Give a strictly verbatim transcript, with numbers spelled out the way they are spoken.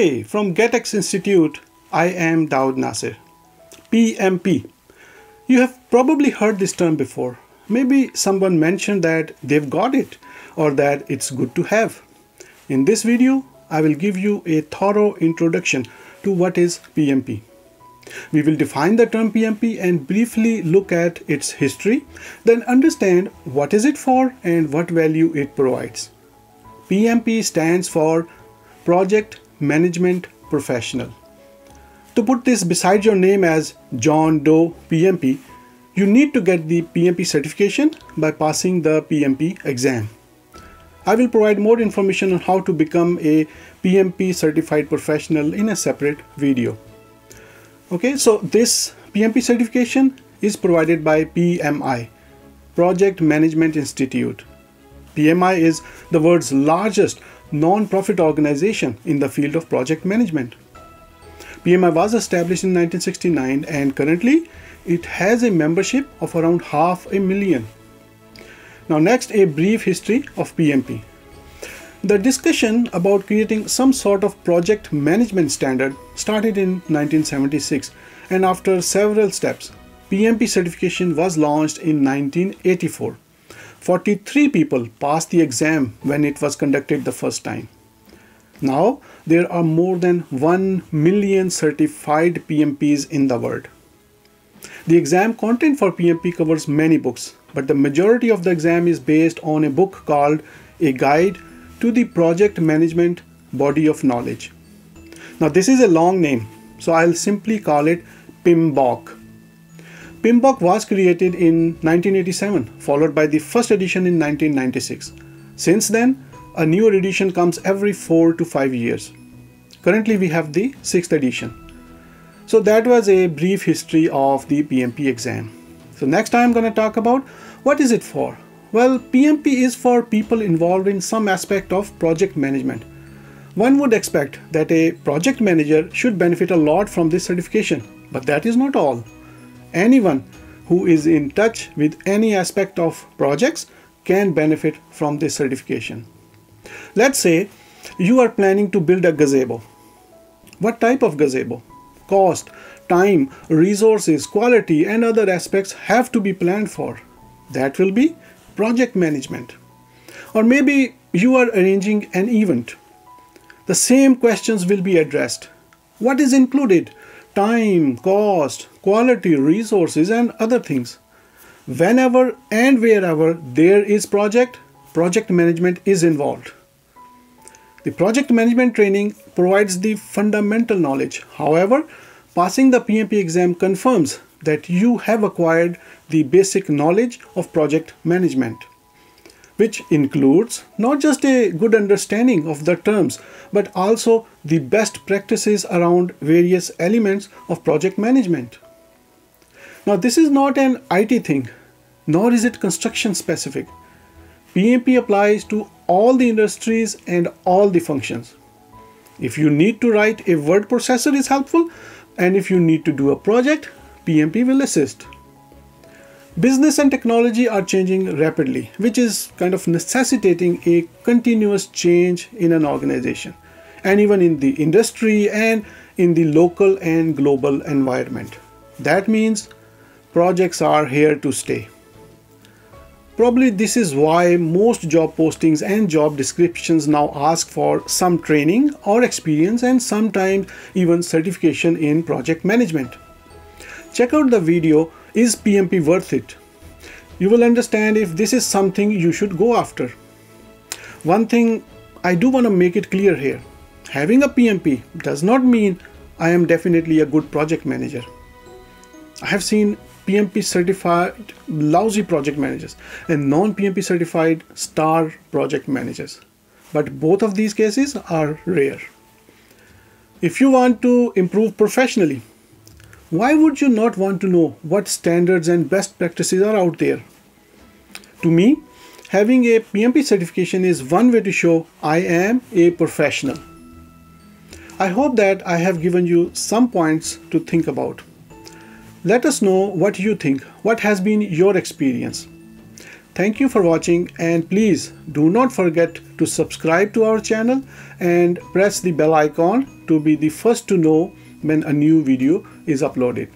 Hey, from GetX Institute, I am Daud Nasir. P M P. You have probably heard this term before. Maybe someone mentioned that they've got it or that it's good to have. In this video, I will give you a thorough introduction to what is P M P. We will define the term P M P and briefly look at its history, then understand what is it for and what value it provides. P M P stands for Project Management Professional. To put this beside your name as John Doe P M P, you need to get the P M P certification by passing the P M P exam. I will provide more information on how to become a P M P certified professional in a separate video. Okay, so this P M P certification is provided by P M I, Project Management Institute. P M I is the world's largest non-profit organization in the field of project management. P M I was established in nineteen sixty-nine and currently it has a membership of around half a million. Now next, a brief history of P M P. The discussion about creating some sort of project management standard started in nineteen seventy-six, and after several steps, P M P certification was launched in nineteen eighty-four. forty-three people passed the exam when it was conducted the first time. Now there are more than one million certified P M Ps in the world. The exam content for P M P covers many books, but the majority of the exam is based on a book called A Guide to the Project Management Body of Knowledge. Now this is a long name, so I'll simply call it P M B O K. P M B O K was created in nineteen eighty-seven, followed by the first edition in nineteen ninety-six. Since then, a new edition comes every four to five years. Currently, we have the sixth edition. So that was a brief history of the P M P exam. So next I'm going to talk about what is it for. Well, P M P is for people involved in some aspect of project management. One would expect that a project manager should benefit a lot from this certification, but that is not all. Anyone who is in touch with any aspect of projects can benefit from this certification. Let's say you are planning to build a gazebo. What type of gazebo? Cost, time, resources, quality, and other aspects have to be planned for. That will be project management. Or maybe you are arranging an event. The same questions will be addressed. What is included? Time, cost, quality, resources, and other things. Whenever and wherever there is project, project management is involved. The project management training provides the fundamental knowledge. However, passing the P M P exam confirms that you have acquired the basic knowledge of project management, which includes not just a good understanding of the terms, but also the best practices around various elements of project management. Now, this is not an I T thing, nor is it construction specific. P M P applies to all the industries and all the functions. If you need to write a word processor, is helpful. And if you need to do a project, P M P will assist. Business and technology are changing rapidly, which is kind of necessitating a continuous change in an organization, and even in the industry and in the local and global environment. That means projects are here to stay. Probably this is why most job postings and job descriptions now ask for some training or experience, and sometimes even certification in project management. Check out the video, Is P M P Worth It? You will understand if this is something you should go after. One thing I do want to make it clear here, having a P M P does not mean I am definitely a good project manager. I have seen P M P certified lousy project managers and non-P M P certified star project managers, but both of these cases are rare. If you want to improve professionally, why would you not want to know what standards and best practices are out there? To me, having a P M P certification is one way to show I am a professional. I hope that I have given you some points to think about. Let us know what you think, what has been your experience. Thank you for watching, and please do not forget to subscribe to our channel and press the bell icon to be the first to know when a new video is uploaded.